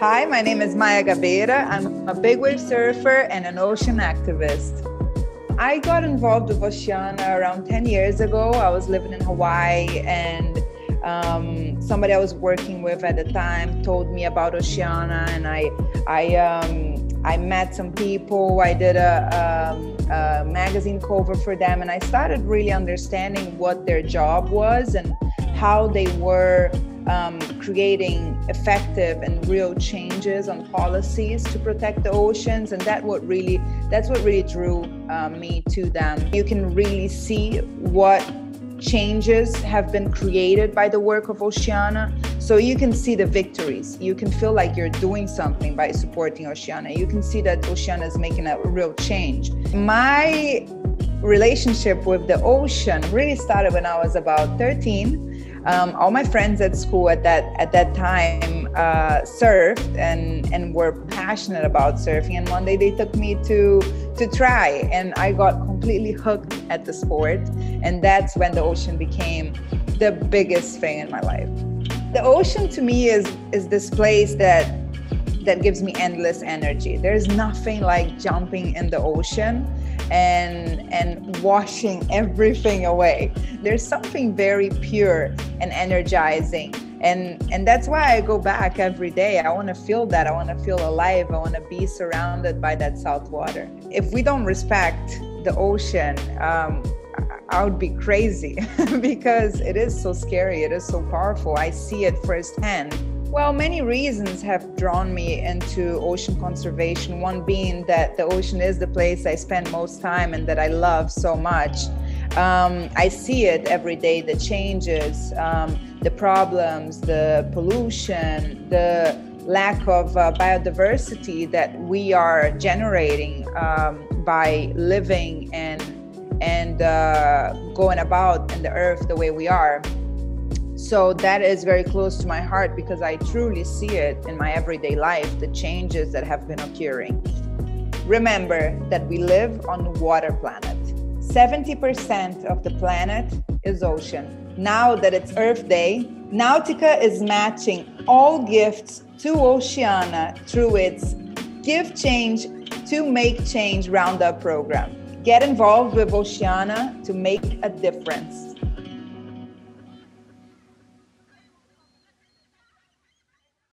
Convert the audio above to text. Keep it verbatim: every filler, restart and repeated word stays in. Hi, my name is Maya Gabeira. I'm a big wave surfer and an ocean activist. I got involved with Oceana around ten years ago. I was living in Hawaii and um, somebody I was working with at the time told me about Oceana, and I, I, um, I met some people. I did a, a, a magazine cover for them, and I started really understanding what their job was and how they were Um, creating effective and real changes on policies to protect the oceans, and that what really that's what really drew uh, me to them. You can really see what changes have been created by the work of Oceana, so you can see the victories. You can feel like you're doing something by supporting Oceana. You can see that Oceana is making a real change. My relationship with the ocean really started when I was about thirteen. Um, all my friends at school at that at that time uh, surfed and and were passionate about surfing. And one day they took me to to try, and I got completely hooked at the sport. And that's when the ocean became the biggest thing in my life. The ocean to me is is this place that that gives me endless energy. There's nothing like jumping in the ocean and and washing everything away. There's something very pure and energizing, and and that's why I go back every day. I want to feel that. I want to feel alive. I want to be surrounded by that salt water. If we don't respect the ocean, um, I would be crazy because it is so scary. It is so powerful. I see it firsthand. Well, many reasons have drawn me into ocean conservation, one being that the ocean is the place I spend most time and that I love so much. Um, I see it every day, the changes, um, the problems, the pollution, the lack of uh, biodiversity that we are generating um, by living and, and uh, going about in the earth the way we are. So that is very close to my heart because I truly see it in my everyday life, the changes that have been occurring. Remember that we live on the water planet. seventy percent of the planet is ocean. Now that it's Earth Day, Nautica is matching all gifts to Oceana through its Give Change to Make Change Roundup program. Get involved with Oceana to make a difference.